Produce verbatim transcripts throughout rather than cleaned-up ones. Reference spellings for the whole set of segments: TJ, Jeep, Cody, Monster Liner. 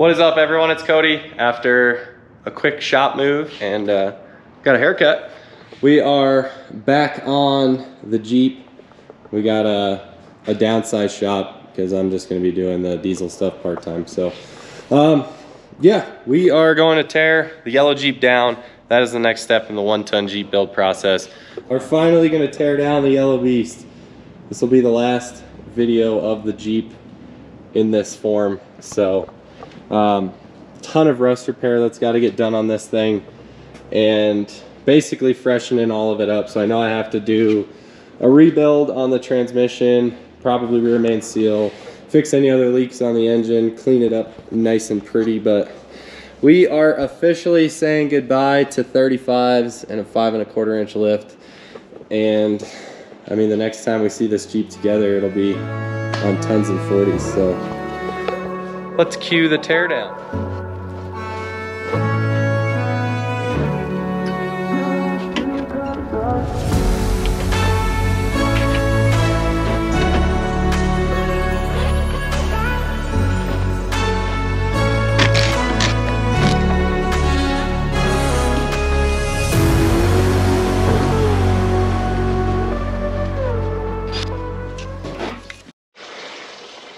What is up, everyone? It's Cody. After a quick shop move and uh, got a haircut, we are back on the Jeep. We got a, a downsized shop because I'm just going to be doing the diesel stuff part-time. So um, yeah, we are going to tear the yellow Jeep down. That is the next step in the one-ton Jeep build process. We're finally going to tear down the yellow beast. This will be the last video of the Jeep in this form. So um ton of rust repair that's got to get done on this thing, and basically freshening all of it up. So I know I have to do a rebuild on the transmission, probably rear main seal, fix any other leaks on the engine, clean it up nice and pretty. But we are officially saying goodbye to thirty-fives and a five and a quarter inch lift. And I mean, the next time we see this Jeep together, it'll be on tons and forties. So let's cue the teardown.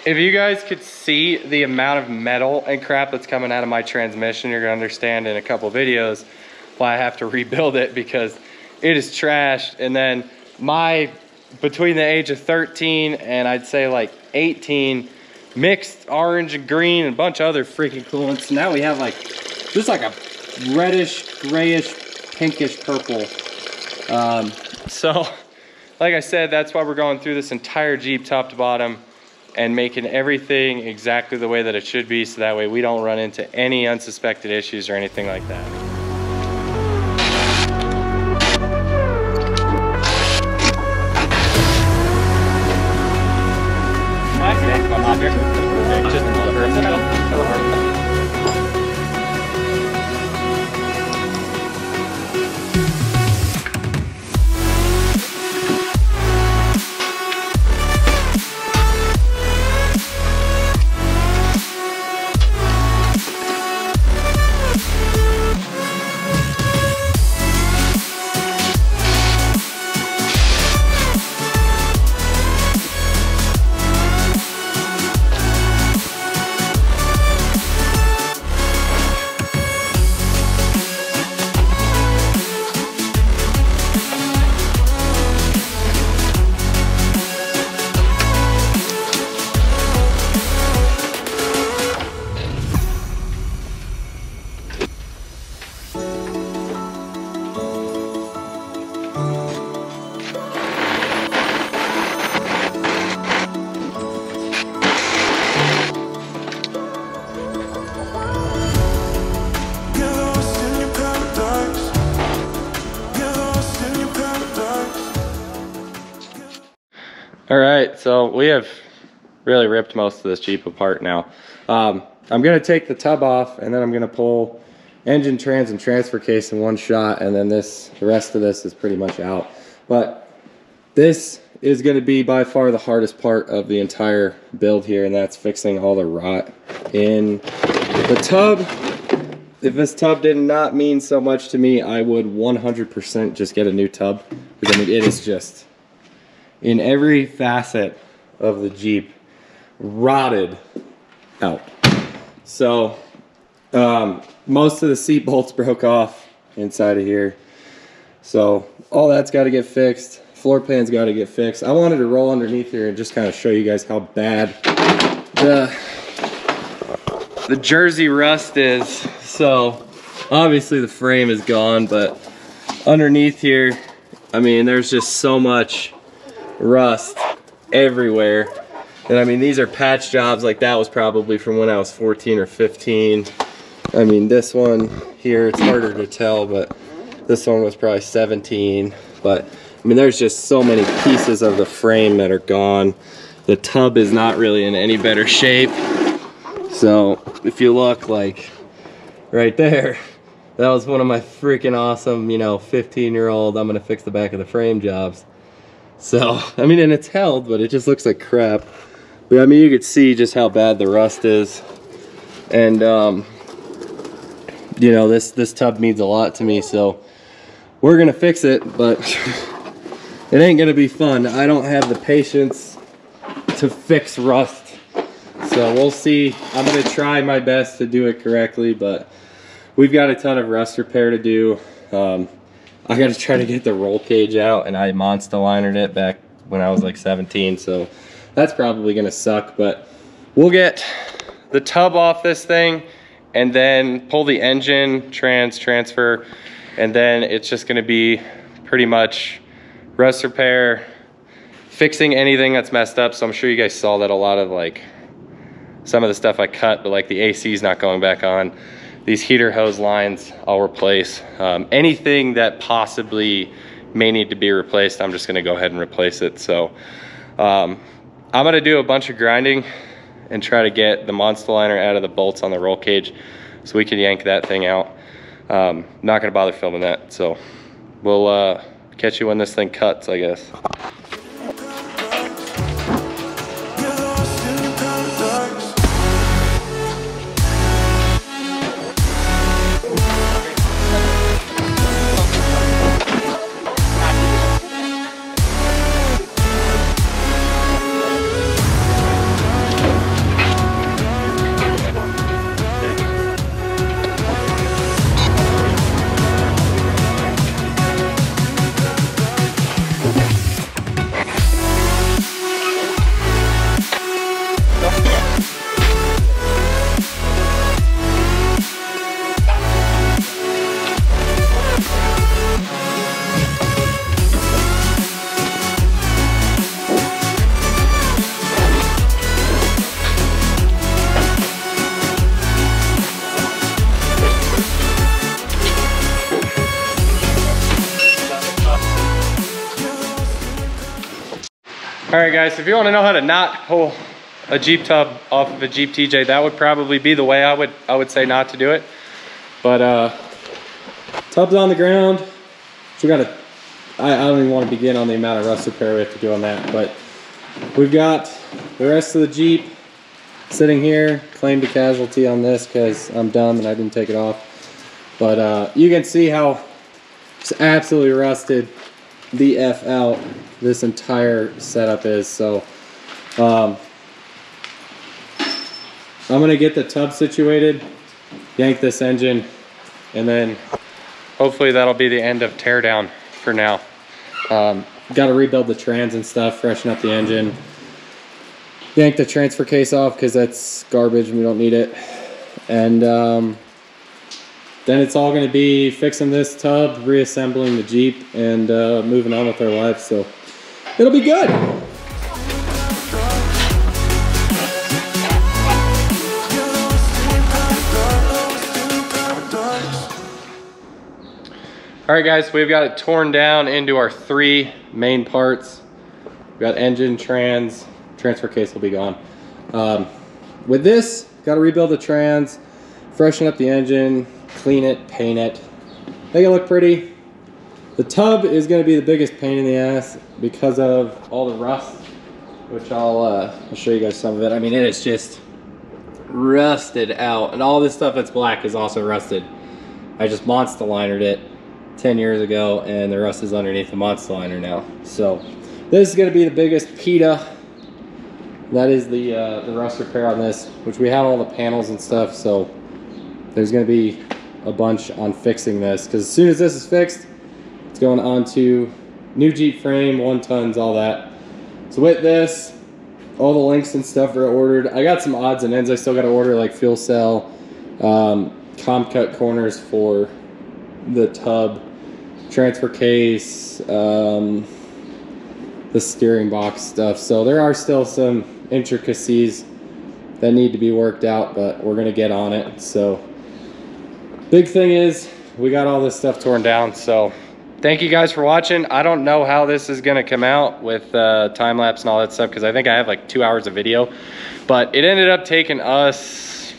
If you guys could see the amount of metal and crap that's coming out of my transmission, you're gonna understand in a couple videos why I have to rebuild it, because it is trashed. And then my, between the age of thirteen and I'd say like eighteen, mixed orange and green and a bunch of other freaking coolants. Now we have like, this is like a reddish, grayish, pinkish purple. Um, so like I said, that's why we're going through this entire Jeep top to bottom and making everything exactly the way that it should be, so that way we don't run into any unsuspected issues or anything like that. All right, so we have really ripped most of this Jeep apart now. Um, I'm gonna take the tub off, and then I'm gonna pull engine, trans, and transfer case in one shot, and then this, the rest of this is pretty much out. But this is gonna be by far the hardest part of the entire build here, and that's fixing all the rot in the tub. If this tub did not mean so much to me, I would one hundred percent just get a new tub. Because I mean, it is just, in every facet of the Jeep, rotted out. So um, most of the seat bolts broke off inside of here. So all that's gotta get fixed. Floor plan's gotta get fixed. I wanted to roll underneath here and just kind of show you guys how bad the, the Jersey rust is. So obviously the frame is gone, but underneath here, I mean, there's just so much rust everywhere. And I mean, these are patch jobs. Like, that was probably from when I was fourteen or fifteen. I mean, this one here, it's harder to tell, but this one was probably seventeen. But I mean, there's just so many pieces of the frame that are gone. The tub is not really in any better shape. So if you look, like right there, that was one of my freaking awesome, you know, fifteen year old, I'm gonna fix the back of the frame jobs. So, I mean, and it's held, but it just looks like crap. But I mean, you could see just how bad the rust is. And um, you know, this this tub means a lot to me, so we're gonna fix it, but it ain't gonna be fun. I don't have the patience to fix rust, so we'll see. I'm gonna try my best to do it correctly, but we've got a ton of rust repair to do. um, I gotta try to get the roll cage out, and I Monster Linered it back when I was like seventeen, so that's probably gonna suck, but we'll get the tub off this thing and then pull the engine trans transfer, and then it's just gonna be pretty much rust repair, fixing anything that's messed up. So I'm sure you guys saw that a lot of like some of the stuff I cut, but like the A C is not going back on. These heater hose lines I'll replace. Um, anything that possibly may need to be replaced, I'm just gonna go ahead and replace it. So um, I'm gonna do a bunch of grinding and try to get the Monster Liner out of the bolts on the roll cage so we can yank that thing out. Um, not gonna bother filming that. So we'll uh, catch you when this thing cuts, I guess. All right guys, if you want to know how to not pull a Jeep tub off of a Jeep T J, that would probably be the way I would I would say not to do it. But uh, tub's on the ground. So we got to, I, I don't even want to begin on the amount of rust repair we have to do on that, but we've got the rest of the Jeep sitting here. Claimed a casualty on this because I'm dumb and I didn't take it off. But uh, you can see how it's absolutely rusted the F out this entire setup is. So um, I'm gonna get the tub situated, yank this engine, and then hopefully that'll be the end of teardown for now. Um, gotta rebuild the trans and stuff, freshen up the engine, yank the transfer case off because that's garbage and we don't need it. And um, then it's all gonna be fixing this tub, reassembling the Jeep, and uh, moving on with our lives, so it'll be good. All right guys, we've got it torn down into our three main parts. We've got engine, trans, transfer case will be gone. Um, with this, gotta rebuild the trans, freshen up the engine, clean it, paint it, make it look pretty. The tub is going to be the biggest pain in the ass because of all the rust, which I'll, uh, I'll show you guys some of it. I mean, it is just rusted out, and all this stuff that's black is also rusted. I just Monster Linered it ten years ago, and the rust is underneath the Monster Liner now. So this is going to be the biggest pita. That is the, uh, the rust repair on this, which we have all the panels and stuff, so there's going to be a bunch on fixing this, because as soon as this is fixed, it's going on to new Jeep frame, one tons, all that. So with this, all the links and stuff are ordered. I got some odds and ends I still got to order, like fuel cell, um, comp cut corners for the tub, transfer case, um, the steering box stuff. So there are still some intricacies that need to be worked out, but we're going to get on it. So big thing is we got all this stuff torn down. So thank you guys for watching. I don't know how this is going to come out with uh, time lapse and all that stuff, because I think I have like two hours of video, but it ended up taking us,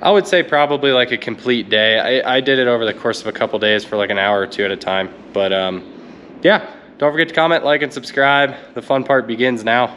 I would say, probably like a complete day. I, I did it over the course of a couple days for like an hour or two at a time. But um, yeah, don't forget to comment, like, and subscribe. The fun part begins now.